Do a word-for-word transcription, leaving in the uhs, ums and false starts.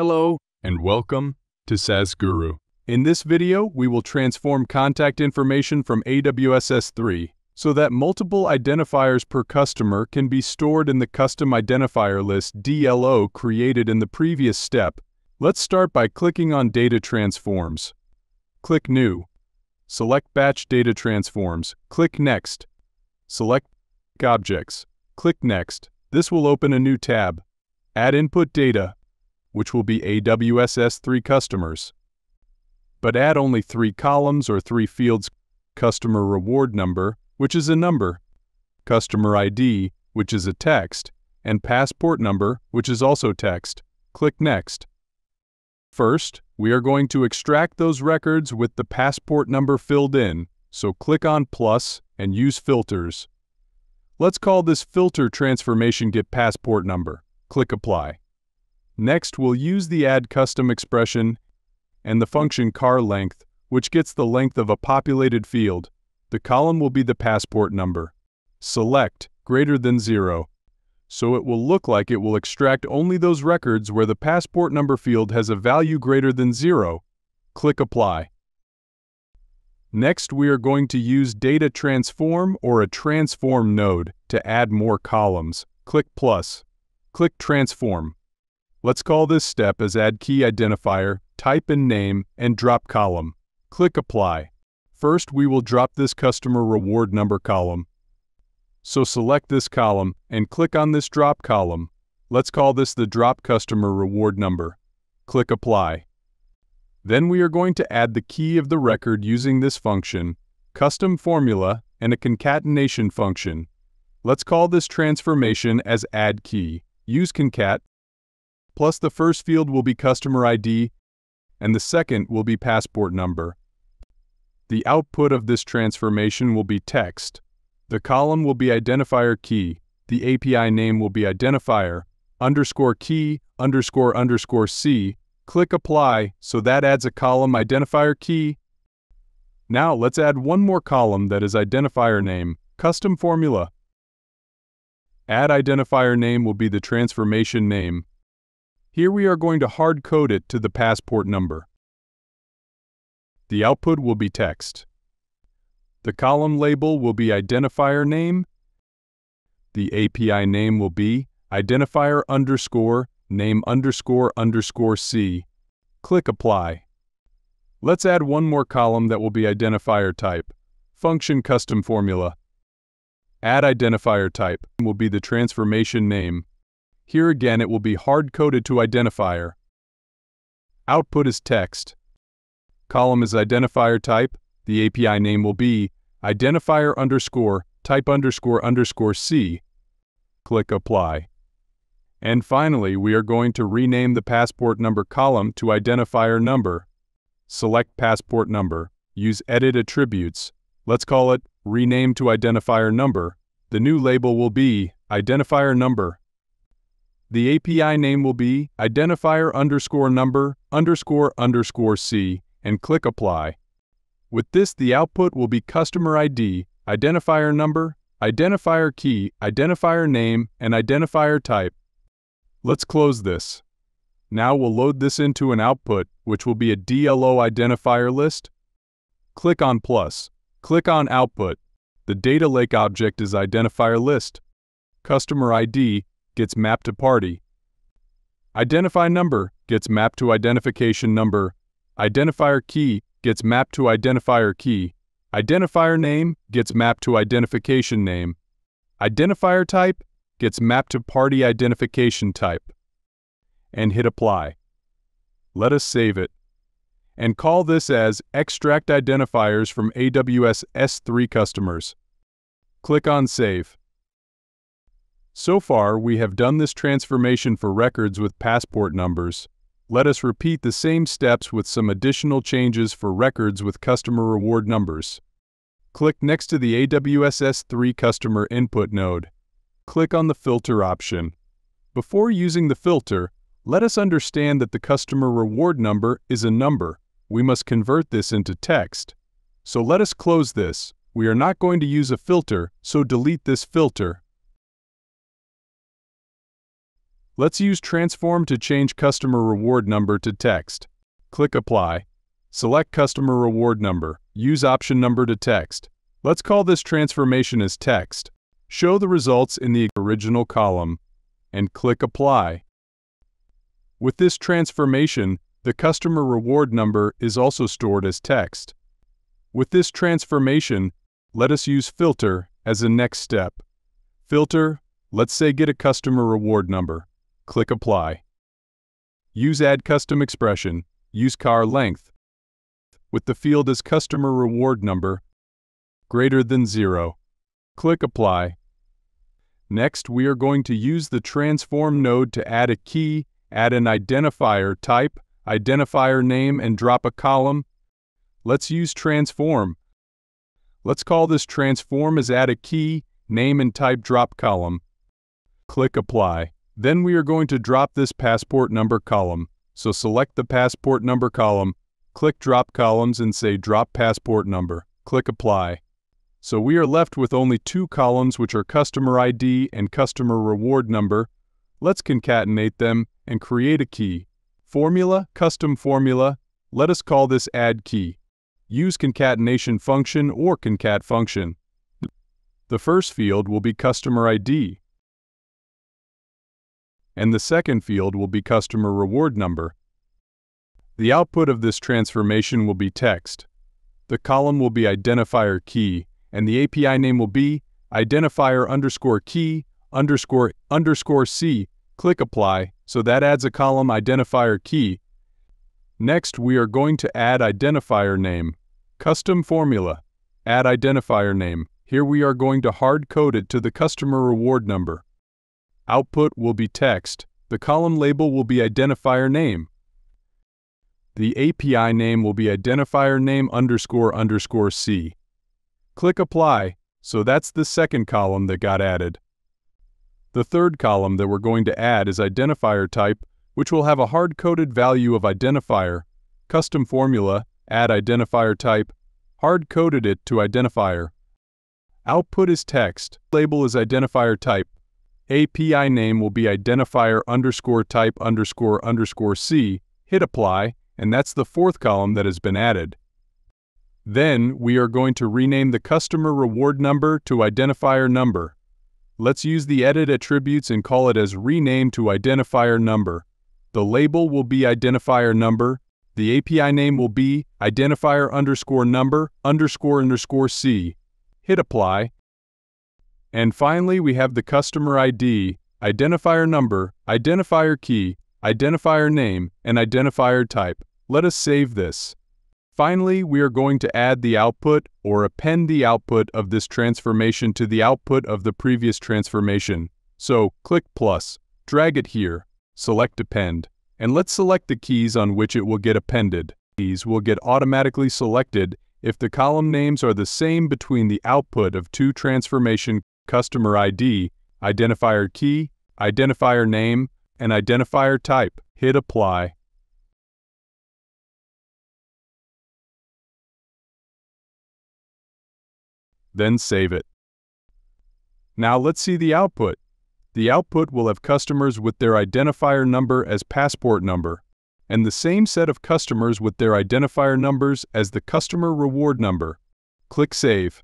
Hello and welcome to saasguru. In this video, we will transform contact information from A W S S three so that multiple identifiers per customer can be stored in the Custom Identifier List D L O created in the previous step. Let's start by clicking on Data Transforms. Click New. Select Batch Data Transforms. Click Next. Select Objects. Click Next. This will open a new tab. Add input data, which will be A W S S three customers. But add only three columns or three fields: Customer Reward Number, which is a number, Customer I D, which is a text, and Passport Number, which is also text. Click Next. First, we are going to extract those records with the passport number filled in, so click on plus and use filters. Let's call this filter transformation get passport number. Click Apply. Next, we'll use the add custom expression and the function char length, which gets the length of a populated field. The column will be the passport number. Select greater than zero, so it will look like it will extract only those records where the passport number field has a value greater than zero. Click Apply. Next, we are going to use data transform or a transform node to add more columns. Click plus. Click transform. Let's call this step as add key identifier, type and name, and drop column. Click Apply. First, we will drop this customer reward number column. So select this column and click on this drop column. Let's call this the drop customer reward number. Click Apply. Then we are going to add the key of the record using this function, custom formula, and a concatenation function. Let's call this transformation as add key. Use concat, plus the first field will be customer I D, and the second will be passport number. The output of this transformation will be text. The column will be identifier key. The A P I name will be identifier underscore key underscore underscore C. Click Apply, so that adds a column identifier key. Now let's add one more column that is identifier name, custom formula. Add identifier name will be the transformation name. Here we are going to hard code it to the passport number. The output will be text. The column label will be identifier name. The A P I name will be identifier underscore name underscore underscore C. Click Apply. Let's add one more column that will be identifier type. Function custom formula. Add identifier type will be the transformation name. Here again it will be hard-coded to identifier. Output is text. Column is identifier type. The A P I name will be identifier underscore type underscore underscore C. Click Apply. And finally, we are going to rename the passport number column to identifier number. Select passport number. Use edit attributes. Let's call it rename to identifier number. The new label will be identifier number. The A P I name will be identifier underscore number underscore underscore C, and click Apply. With this, the output will be customer I D, identifier number, identifier key, identifier name, and identifier type. Let's close this. Now we'll load this into an output, which will be a D L O identifier list. Click on plus. Click on output. The data lake object is identifier list. Customer I D gets mapped to party. Identify number gets mapped to identification number. Identifier key gets mapped to identifier key. Identifier name gets mapped to identification name. Identifier type gets mapped to party identification type. And hit Apply. Let us save it. And call this as extract identifiers from A W S S three customers. Click on Save. So far, we have done this transformation for records with passport numbers. Let us repeat the same steps with some additional changes for records with customer reward numbers. Click next to the A W S S three customer input node. Click on the filter option. Before using the filter, let us understand that the customer reward number is a number. We must convert this into text. So let us close this. We are not going to use a filter, so delete this filter. Let's use transform to change customer reward number to text. Click Apply. Select customer reward number. Use option number to text. Let's call this transformation as text. Show the results in the original column and click Apply. With this transformation, the customer reward number is also stored as text. With this transformation, let us use filter as a next step. Filter, let's say get a customer reward number. Click Apply. Use add custom expression. Use car length with the field as customer reward number greater than zero. Click Apply. Next, we are going to use the transform node to add a key, add an identifier type, identifier name, and drop a column. Let's use transform. Let's call this transform as add a key, name, and type drop column. Click Apply. Then we are going to drop this passport number column. So select the passport number column, click drop columns and say drop passport number. Click Apply. So we are left with only two columns, which are customer I D and customer reward number. Let's concatenate them and create a key. Formula, custom formula. Let us call this add key. Use concatenation function or concat function. The first field will be customer I D. And the second field will be customer reward number. The output of this transformation will be text. The column will be identifier key, and the A P I name will be identifier underscore key underscore underscore C. Click Apply, so that adds a column identifier key. Next, we are going to add identifier name. Custom formula, add identifier name. Here we are going to hard code it to the customer reward number. Output will be text. The column label will be identifier name. The A P I name will be identifier name underscore underscore C. Click Apply, so that's the second column that got added. The third column that we're going to add is identifier type, which will have a hard-coded value of identifier. Custom formula, add identifier type, hard-coded it to identifier. Output is text, label is identifier type. A P I name will be identifier underscore type underscore underscore C. Hit Apply, and that's the fourth column that has been added. Then, we are going to rename the customer reward number to identifier number. Let's use the edit attributes and call it as rename to identifier number. The label will be identifier number. The A P I name will be identifier underscore number underscore underscore C. Hit Apply. And finally, we have the customer I D, identifier number, identifier key, identifier name, and identifier type. Let us save this. Finally, we are going to add the output or append the output of this transformation to the output of the previous transformation. So, click plus, drag it here, select append, and let's select the keys on which it will get appended. These will get automatically selected if the column names are the same between the output of two transformation customer I D, identifier key, identifier name, and identifier type. Hit Apply. Then save it. Now let's see the output. The output will have customers with their identifier number as passport number, and the same set of customers with their identifier numbers as the customer reward number. Click Save.